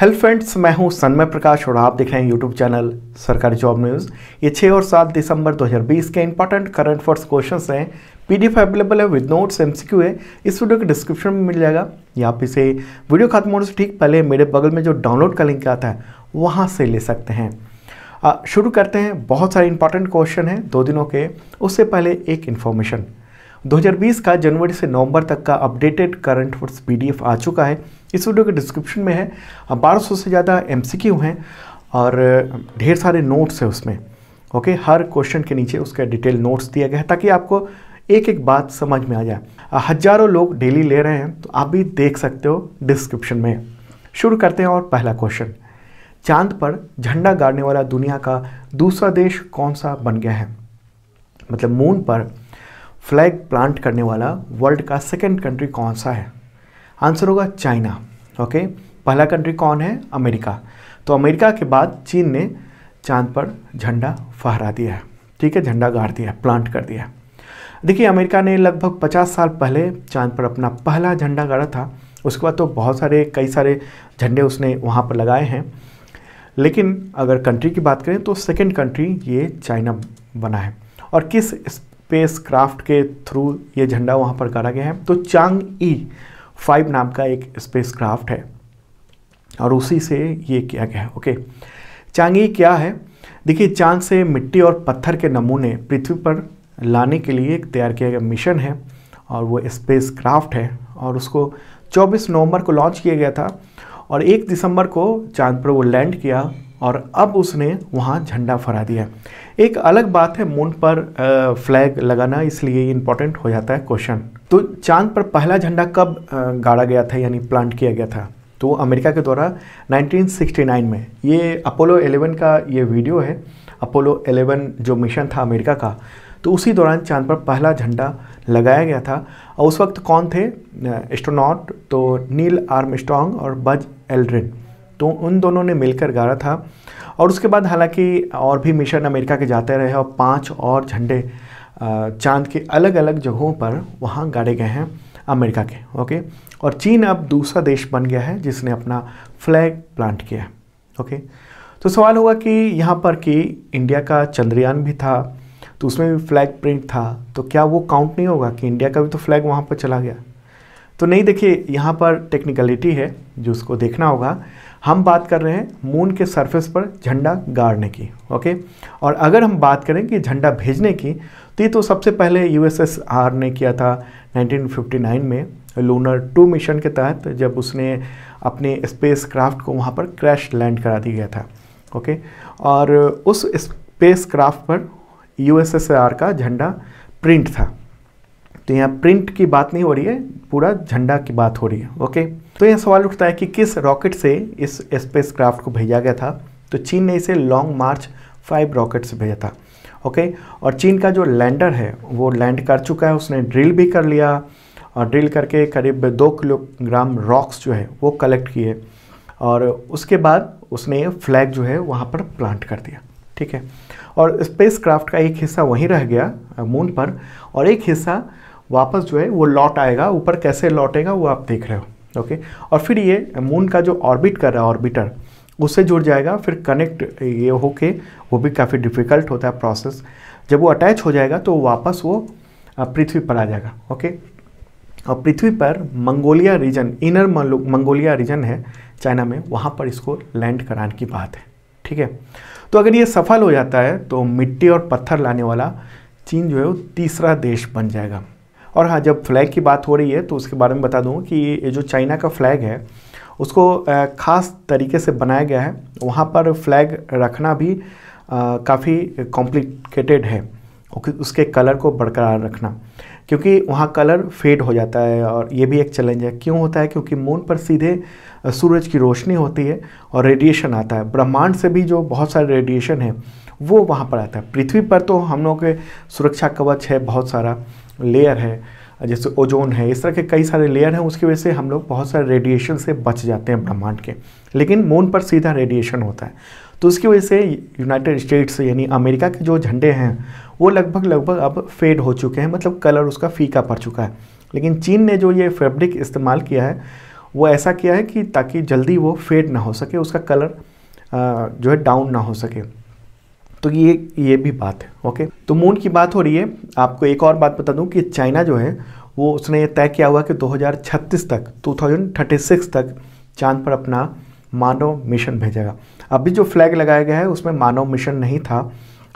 Hello friends, मैं हूं सन्मय प्रकाश और आप देख रहे हैं YouTube channel Sarkari job news. ये 6 और 7 दिसंबर 2020 के इंपॉर्टेंट करंट अफेयर्स क्वेश्चंस हैं। पीडीएफ अवेलेबल है विद नोट्स, एमसीक्यू है। इस वीडियो के डिस्क्रिप्शन में मिल जाएगा। या आप इसे वीडियो खत्म होने से ठीक पहले मेरे बगल में जो डाउनलोड का लिंक आता है वहाँ से ले सकते हैं। शुरू करते हैं। बहुत सारे इंपॉर्टेंट क्वेश्चन हैं 2 दिनों के। उससे पहले एक इन्फॉर्मेशन, 2020 का जनवरी से नवंबर तक का अपडेटेड करंट अफेयर्स पीडीएफ आ चुका है। इस वीडियो के डिस्क्रिप्शन में है। 1200 से ज़्यादा एमसीक्यू हैं और ढेर सारे नोट्स हैं उसमें। ओके, हर क्वेश्चन के नीचे उसका डिटेल नोट्स दिया गया है ताकि आपको एक एक बात समझ में आ जाए। हजारों लोग डेली ले रहे हैं तो आप भी देख सकते हो डिस्क्रिप्शन में। शुरू करते हैं। और पहला क्वेश्चन, चांद पर झंडा गाड़ने वाला दुनिया का दूसरा देश कौन सा बन गया है? मतलब मून पर फ्लैग प्लांट करने वाला वर्ल्ड का सेकंड कंट्री कौन सा है? आंसर होगा चाइना। ओके, पहला कंट्री कौन है? अमेरिका। तो अमेरिका के बाद चीन ने चांद पर झंडा फहरा दिया है, ठीक है, झंडा गाड़ दिया, प्लांट कर दिया। देखिए, अमेरिका ने लगभग 50 साल पहले चांद पर अपना पहला झंडा गाड़ा था। उसके बाद तो बहुत सारे कई झंडे उसने वहाँ पर लगाए हैं, लेकिन अगर कंट्री की बात करें तो सेकेंड कंट्री ये चाइना बना है। और किस स्पेस क्राफ्ट के थ्रू ये झंडा वहाँ पर गाड़ा गया है? तो चांग ई 5 नाम का एक स्पेस क्राफ्ट है और उसी से ये किया गया है। ओके, चांग ई क्या है? देखिए, चांद से मिट्टी और पत्थर के नमूने पृथ्वी पर लाने के लिए तैयार किया गया मिशन है और वो स्पेस क्राफ्ट है। और उसको 24 नवंबर को लॉन्च किया गया था और 1 दिसंबर को चांद पर वो लैंड किया और अब उसने वहाँ झंडा फहरा दिया। एक अलग बात है मून पर फ्लैग लगाना, इसलिए ये इम्पोर्टेंट हो जाता है क्वेश्चन। तो चांद पर पहला झंडा कब गाड़ा गया था, यानी प्लांट किया गया था? तो अमेरिका के द्वारा 1969 में। ये अपोलो 11 का ये वीडियो है। अपोलो 11 जो मिशन था अमेरिका का, तो उसी दौरान चांद पर पहला झंडा लगाया गया था। और उस वक्त कौन थे एस्ट्रोनॉट? तो नील आर्मस्ट्रॉन्ग और बज एल्ड्रिन, तो उन दोनों ने मिलकर गाड़ा था। और उसके बाद हालांकि और भी मिशन अमेरिका के जाते रहे और 5 और झंडे चांद के अलग अलग जगहों पर वहाँ गाड़े गए हैं अमेरिका के। ओके, और चीन अब दूसरा देश बन गया है जिसने अपना फ्लैग प्लांट किया है। ओके, तो सवाल होगा कि यहाँ पर कि इंडिया का चंद्रयान भी था तो उसमें भी फ्लैग प्रिंट था, तो क्या वो काउंट नहीं होगा कि इंडिया का भी तो फ्लैग वहाँ पर चला गया? तो नहीं, देखिए यहाँ पर टेक्निकलिटी है जो उसको देखना होगा। हम बात कर रहे हैं मून के सरफेस पर झंडा गाड़ने की। ओके, और अगर हम बात करें कि झंडा भेजने की, तो ये तो सबसे पहले यूएसएसआर ने किया था 1959 में लूनर टू मिशन के तहत, जब उसने अपने स्पेस क्राफ्ट को वहाँ पर क्रैश लैंड करा दिया गया था। ओके, और उस स्पेस क्राफ्ट पर यूएसएसआर का झंडा प्रिंट था। तो यहाँ प्रिंट की बात नहीं हो रही है, पूरा झंडा की बात हो रही है। ओके, तो यह सवाल उठता है कि किस रॉकेट से इस स्पेस क्राफ्ट को भेजा गया था? तो चीन ने इसे लॉन्ग मार्च 5 रॉकेट से भेजा था। ओके, और चीन का जो लैंडर है वो लैंड कर चुका है, उसने ड्रिल भी कर लिया और ड्रिल करके करीब 2 किलोग्राम रॉक्स जो है वो कलेक्ट किए और उसके बाद उसने फ्लैग जो है वहाँ पर प्लांट कर दिया। ठीक है, और स्पेस क्राफ्ट का एक हिस्सा वहीं रह गया मून पर और एक हिस्सा वापस जो है वो लौट आएगा। ऊपर कैसे लौटेगा वो आप देख रहे हो। ओके, और फिर ये मून का जो ऑर्बिट कर रहा है ऑर्बिटर, उससे जुड़ जाएगा, फिर कनेक्ट ये हो के, वो भी काफ़ी डिफ़िकल्ट होता है प्रोसेस। जब वो अटैच हो जाएगा तो वापस वो पृथ्वी पर आ जाएगा। ओके, और पृथ्वी पर Mongolia region, inner Mongolia region है चाइना में, वहाँ पर इसको लैंड कराने की बात है। ठीक है, तो अगर ये सफल हो जाता है तो मिट्टी और पत्थर लाने वाला चीन जो है वो तीसरा देश बन जाएगा। और हाँ, जब फ्लैग की बात हो रही है तो उसके बारे में बता दूँ कि ये जो चाइना का फ्लैग है उसको ख़ास तरीके से बनाया गया है। वहाँ पर फ्लैग रखना भी काफ़ी कॉम्प्लिकेटेड है, उसके कलर को बरकरार रखना, क्योंकि वहाँ कलर फेड हो जाता है और ये भी एक चैलेंज है। क्यों होता है? क्योंकि मून पर सीधे सूरज की रोशनी होती है और रेडिएशन आता है ब्रह्मांड से भी, जो बहुत सारे रेडिएशन है वो वहाँ पर आता है। पृथ्वी पर तो हम लोगों के सुरक्षा कवच है, बहुत सारा लेयर है, जैसे ओजोन है, इस तरह के कई सारे लेयर हैं, उसकी वजह से हम लोग बहुत सारे रेडिएशन से बच जाते हैं ब्रह्मांड के। लेकिन मून पर सीधा रेडिएशन होता है, तो उसकी वजह से यूनाइटेड स्टेट्स यानी अमेरिका के जो झंडे हैं वो लगभग अब फेड हो चुके हैं, मतलब कलर उसका फीका पड़ चुका है। लेकिन चीन ने जो ये फैब्रिक इस्तेमाल किया है वो ऐसा किया है कि ताकि जल्दी वो फेड ना हो सके, उसका कलर जो है डाउन ना हो सके। तो ये भी बात है। ओके, तो मून की बात हो रही है। आपको एक और बात बता दूं कि चाइना जो है वो उसने ये तय किया हुआ कि 2036 तक 2036 तक चांद पर अपना मानव मिशन भेजेगा। अभी जो फ्लैग लगाया गया है उसमें मानव मिशन नहीं था,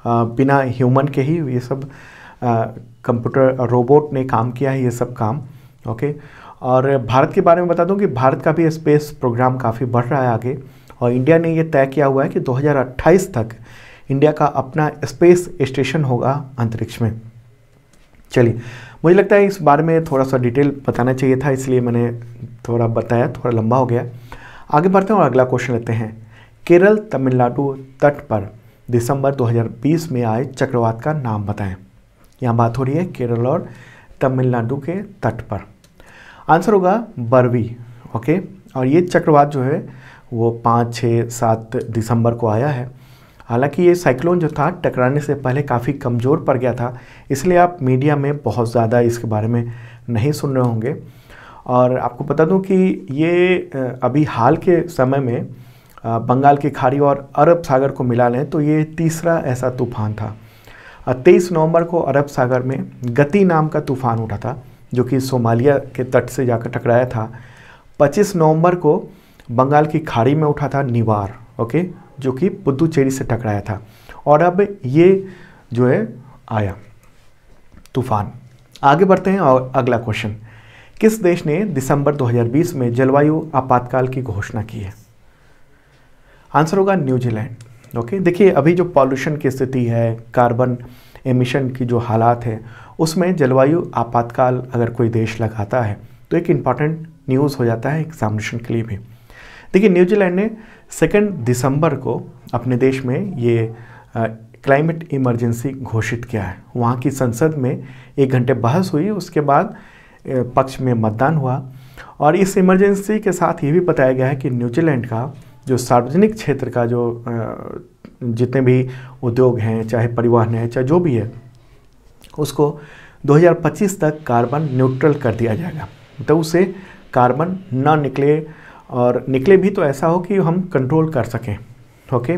बिना ह्यूमन के ही ये सब कंप्यूटर रोबोट ने काम किया है ये सब काम। ओके, और भारत के बारे में बता दूं कि भारत का भी स्पेस प्रोग्राम काफ़ी बढ़ रहा है आगे, और इंडिया ने ये तय किया हुआ है कि 2028 तक इंडिया का अपना स्पेस स्टेशन होगा अंतरिक्ष में। चलिए, मुझे लगता है इस बारे में थोड़ा सा डिटेल बताना चाहिए था, इसलिए मैंने थोड़ा बताया, थोड़ा लंबा हो गया। आगे बढ़ते हैं और अगला क्वेश्चन लेते हैं। केरल तमिलनाडु तट पर दिसंबर 2020 में आए चक्रवात का नाम बताएं। यहाँ बात हो रही है केरल और तमिलनाडु के तट पर। आंसर होगा बरवी। ओके, और ये चक्रवात जो है वो 5, 6, 7 दिसंबर को आया है। हालांकि ये साइक्लोन जो था टकराने से पहले काफ़ी कमज़ोर पड़ गया था, इसलिए आप मीडिया में बहुत ज़्यादा इसके बारे में नहीं सुन रहे होंगे। और आपको बता दूं कि ये अभी हाल के समय में बंगाल की खाड़ी और अरब सागर को मिला लें तो ये तीसरा ऐसा तूफान था। 23 नवंबर को अरब सागर में गति नाम का तूफान उठा था जो कि सोमालिया के तट से जाकर टकराया था। 25 नवंबर को बंगाल की खाड़ी में उठा था निवार, ओके, जो कि पुदुचेरी से टकराया था। और अब ये जो है आया तूफान। आगे बढ़ते हैं और अगला क्वेश्चन, किस देश ने दिसंबर 2020 में जलवायु आपातकाल की घोषणा की है? आंसर होगा न्यूजीलैंड। ओके, देखिए अभी जो पॉल्यूशन की स्थिति है, कार्बन एमिशन की जो हालात है, उसमें जलवायु आपातकाल अगर कोई देश लगाता है तो एक इम्पॉर्टेंट न्यूज़ हो जाता है एग्जामिनेशन के लिए भी। देखिए न्यूजीलैंड ने 2 दिसंबर को अपने देश में ये क्लाइमेट इमरजेंसी घोषित किया है। वहाँ की संसद में 1 घंटे बहस हुई, उसके बाद पक्ष में मतदान हुआ। और इस इमरजेंसी के साथ ये भी बताया गया है कि न्यूजीलैंड का जो सार्वजनिक क्षेत्र का जो जितने भी उद्योग हैं, चाहे परिवहन है, चाहे जो भी है, उसको 2025 तक कार्बन न्यूट्रल कर दिया जाएगा। तो उसे कार्बन ना निकले, और निकले भी तो ऐसा हो कि हम कंट्रोल कर सकें। ओके,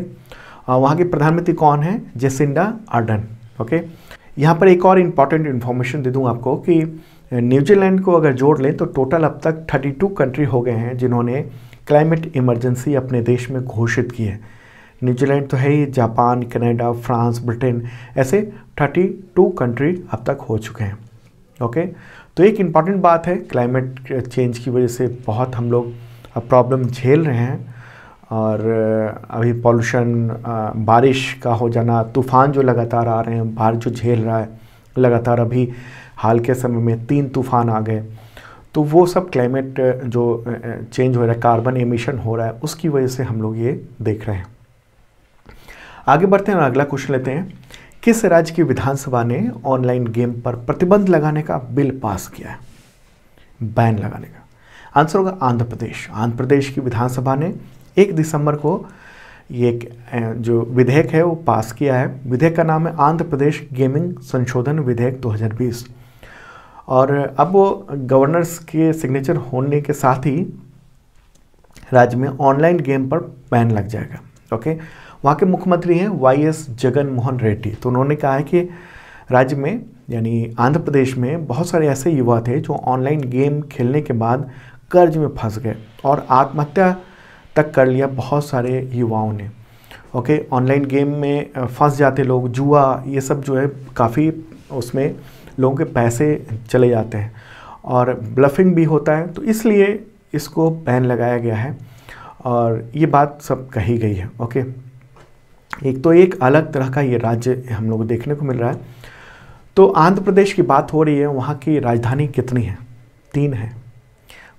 वहाँ के प्रधानमंत्री कौन है? Jacinda Ardern. ओके, यहाँ पर एक और इम्पॉर्टेंट इन्फॉर्मेशन दे दूँ आपको कि न्यूजीलैंड को अगर जोड़ लें तो टोटल अब तक 32 कंट्री हो गए हैं जिन्होंने क्लाइमेट इमरजेंसी अपने देश में घोषित की है। न्यूजीलैंड तो है ही, जापान, कनाडा, फ्रांस, ब्रिटेन, ऐसे 32 कंट्री अब तक हो चुके हैं। ओके, तो एक इम्पॉर्टेंट बात है, क्लाइमेट चेंज की वजह से बहुत हम लोग प्रॉब्लम झेल रहे हैं। और अभी पॉल्यूशन, बारिश का हो जाना, तूफान जो लगातार आ रहे हैं, बाहर जो झेल रहा है लगातार, अभी हाल के समय में 3 तूफान आ गए, तो वो सब क्लाइमेट जो चेंज हो रहा है, कार्बन एमिशन हो रहा है, उसकी वजह से हम लोग ये देख रहे हैं। आगे बढ़ते हैं और अगला क्वेश्चन लेते हैं, किस राज्य की विधानसभा ने ऑनलाइन गेम पर प्रतिबंध लगाने का बिल पास किया है, बैन लगाने का? आंसर होगा आंध्र प्रदेश। आंध्र प्रदेश की विधानसभा ने 1 दिसंबर को ये जो विधेयक है वो पास किया है। विधेयक का नाम है आंध्र प्रदेश गेमिंग संशोधन विधेयक 2020। और अब वो गवर्नर्स के सिग्नेचर होने के साथ ही राज्य में ऑनलाइन गेम पर बैन लग जाएगा। ओके, वहाँ के मुख्यमंत्री हैं वाईएस जगनमोहन रेड्डी। तो उन्होंने कहा है कि राज्य में यानी आंध्र प्रदेश में बहुत सारे ऐसे युवा थे जो ऑनलाइन गेम खेलने के बाद कर्ज में फंस गए और आत्महत्या तक कर लिया बहुत सारे युवाओं ने। ओके, ऑनलाइन गेम में फंस जाते लोग, जुआ, ये सब जो है काफ़ी उसमें लोगों के पैसे चले जाते हैं और ब्लफिंग भी होता है, तो इसलिए इसको बैन लगाया गया है और ये बात सब कही गई है। ओके, एक तो एक अलग तरह का ये राज्य हम लोग देखने को मिल रहा है। तो आंध्र प्रदेश की बात हो रही है, वहाँ की राजधानी कितनी है? 3 है।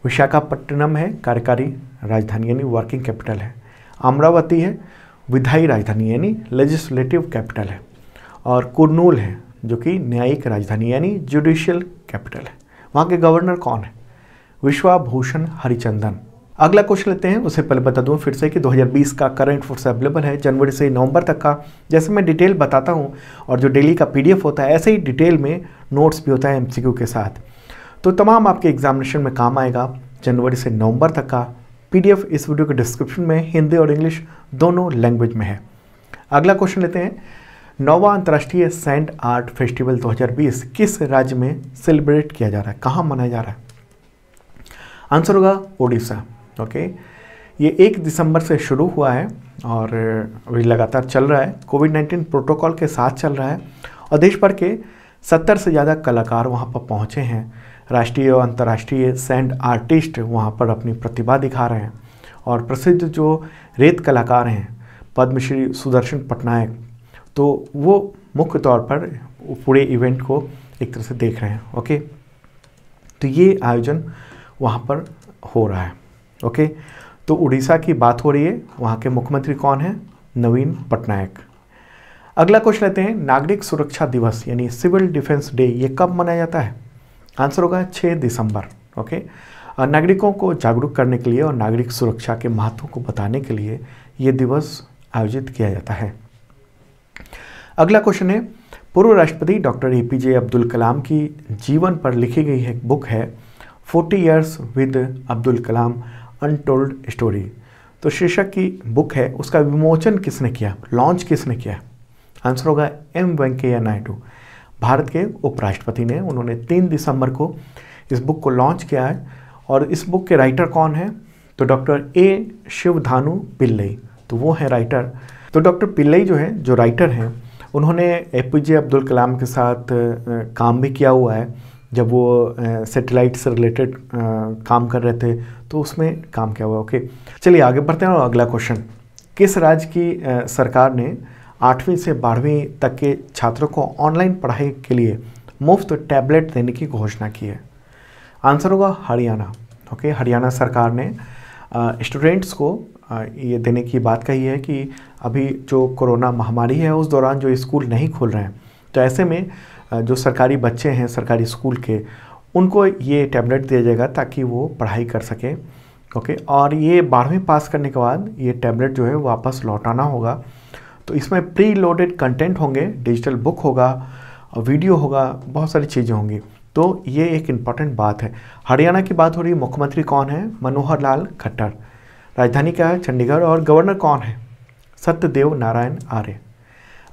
विशाखापट्टनम है कार्यकारी राजधानी यानी वर्किंग कैपिटल है, अमरावती है विधायी राजधानी यानी लेजिस्लेटिव कैपिटल है, और कुरनूल है जो कि न्यायिक राजधानी यानी जुडिशियल कैपिटल है। वहाँ के गवर्नर कौन है? विश्वाभूषण हरिचंदन। अगला क्वेश्चन लेते हैं, उससे पहले बता दूं फिर से कि 2020 का करंट अफेयर्स अवेलेबल है जनवरी से नवंबर तक का। जैसे मैं डिटेल बताता हूं और जो डेली का पीडीएफ होता है, ऐसे ही डिटेल में नोट्स भी होता है एमसीक्यू के साथ, तो तमाम आपके एग्जामिनेशन में काम आएगा। जनवरी से नवंबर तक का पीडीएफ इस वीडियो के डिस्क्रिप्शन में हिंदी और इंग्लिश दोनों लैंग्वेज में है। अगला क्वेश्चन लेते हैं, नौवां अंतर्राष्ट्रीय सैंड आर्ट फेस्टिवल 2020 किस राज्य में सेलिब्रेट किया जा रहा है, कहाँ मनाया जा रहा है? आंसर होगा ओडिशा। ओके, ये 1 दिसंबर से शुरू हुआ है और अभी लगातार चल रहा है, कोविड-19 प्रोटोकॉल के साथ चल रहा है और देश भर के 70 से ज़्यादा कलाकार वहाँ पर पहुँचे हैं। राष्ट्रीय और अंतर्राष्ट्रीय सैंड आर्टिस्ट वहाँ पर अपनी प्रतिभा दिखा रहे हैं और प्रसिद्ध जो रेत कलाकार हैं पद्मश्री सुदर्शन पटनायक, तो वो मुख्य तौर पर पूरे इवेंट को एक तरह से देख रहे हैं। ओके, तो ये आयोजन वहाँ पर हो रहा है। ओके, तो उड़ीसा की बात हो रही है, वहाँ के मुख्यमंत्री कौन हैं? नवीन पटनायक। अगला क्वेश्चन लेते हैं, नागरिक सुरक्षा दिवस यानी सिविल डिफेंस डे ये कब मनाया जाता है? आंसर होगा 6 दिसंबर। ओके, नागरिकों को जागरूक करने के लिए और नागरिक सुरक्षा के महत्व को बताने के लिए ये दिवस आयोजित किया जाता है। अगला क्वेश्चन है, पूर्व राष्ट्रपति डॉक्टर APJ अब्दुल कलाम की जीवन पर लिखी गई एक बुक है 40 Years with Abdul Kalam untold story, तो शीर्षक की बुक है, उसका विमोचन किसने किया, लॉन्च किसने किया? आंसर होगा M वेंकैया नायडू, भारत के उपराष्ट्रपति ने। उन्होंने 3 दिसंबर को इस बुक को लॉन्च किया है और इस बुक के राइटर कौन है? तो डॉक्टर ए शिवधानु पिल्लई, तो वो है राइटर। तो डॉक्टर पिल्लई जो राइटर हैं, उन्होंने APJ अब्दुल कलाम के साथ काम भी किया हुआ है। जब वो सैटेलाइट से रिलेटेड काम कर रहे थे तो उसमें काम किया हुआ। ओके, चलिए आगे बढ़ते हैं और अगला क्वेश्चन, किस राज्य की सरकार ने 8वीं से 12वीं तक के छात्रों को ऑनलाइन पढ़ाई के लिए मुफ्त टैबलेट देने की घोषणा की है? आंसर होगा हरियाणा। ओके, हरियाणा सरकार ने स्टूडेंट्स को ये देने की बात कही है कि अभी जो कोरोना महामारी है उस दौरान जो स्कूल नहीं खुल रहे हैं, तो ऐसे में जो सरकारी बच्चे हैं सरकारी स्कूल के, उनको ये टैबलेट दिया जाएगा ताकि वो पढ़ाई कर सकें। ओके, और ये 12वीं पास करने के बाद ये टैबलेट जो है वापस लौटाना होगा। तो इसमें प्री लोडेड कंटेंट होंगे, डिजिटल बुक होगा, वीडियो होगा, बहुत सारी चीज़ें होंगी। तो ये एक इम्पॉर्टेंट बात है। हरियाणा की बात हो रही है, मुख्यमंत्री कौन है? मनोहर लाल खट्टर। राजधानी क्या है? चंडीगढ़। और गवर्नर कौन है? सत्यदेव नारायण आर्य।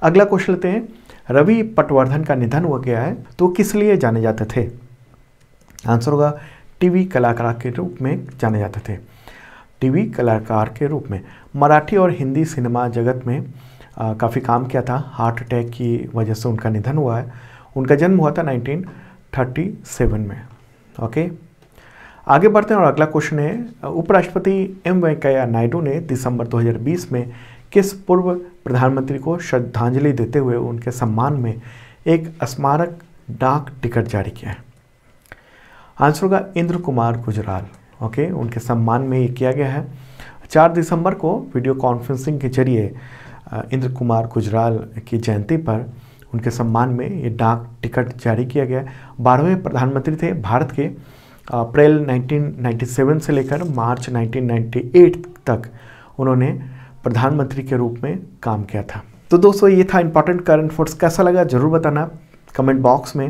अगला क्वेश्चन लेते हैं, रवि पटवर्धन का निधन हो गया है, तो किस लिए जाने जाते थे? आंसर होगा टीवी कलाकार के रूप में जाने जाते थे। टीवी कलाकार के रूप में मराठी और हिंदी सिनेमा जगत में काफ़ी काम किया था। हार्ट अटैक की वजह से उनका निधन हुआ है। उनका जन्म हुआ था 1937 में। ओके, आगे बढ़ते हैं और अगला क्वेश्चन है, उपराष्ट्रपति एम वेंकैया नायडू ने दिसंबर 2020 में किस पूर्व प्रधानमंत्री को श्रद्धांजलि देते हुए उनके सम्मान में एक स्मारक डाक टिकट जारी किया है? आंसर होगा इंद्र कुमार गुजराल। ओके, उनके सम्मान में ये किया गया है। 4 दिसंबर को वीडियो कॉन्फ्रेंसिंग के जरिए इंद्र कुमार गुजराल की जयंती पर उनके सम्मान में ये डाक टिकट जारी किया गया। 12वें प्रधानमंत्री थे भारत के। अप्रैल 1997 से लेकर मार्च 1998 तक उन्होंने प्रधानमंत्री के रूप में काम किया था। तो दोस्तों, ये था इम्पॉर्टेंट करंट अफेयर्स। कैसा लगा ज़रूर बताना कमेंट बॉक्स में।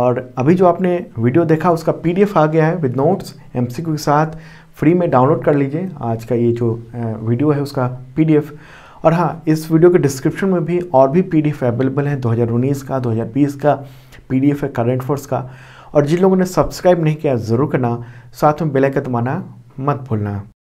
और अभी जो आपने वीडियो देखा उसका PDF आ गया है विद नोट्स MCQ के साथ, फ्री में डाउनलोड कर लीजिए। आज का ये जो वीडियो है उसका PDF। और हाँ, इस वीडियो के डिस्क्रिप्शन में भी और भी PDF अवेलेबल है, 2019 का 2020 का PDF है करंट अफेयर्स का। और जिन लोगों ने सब्सक्राइब नहीं किया ज़रूर करना, साथ में बेल आइकन दबाना मत भूलना।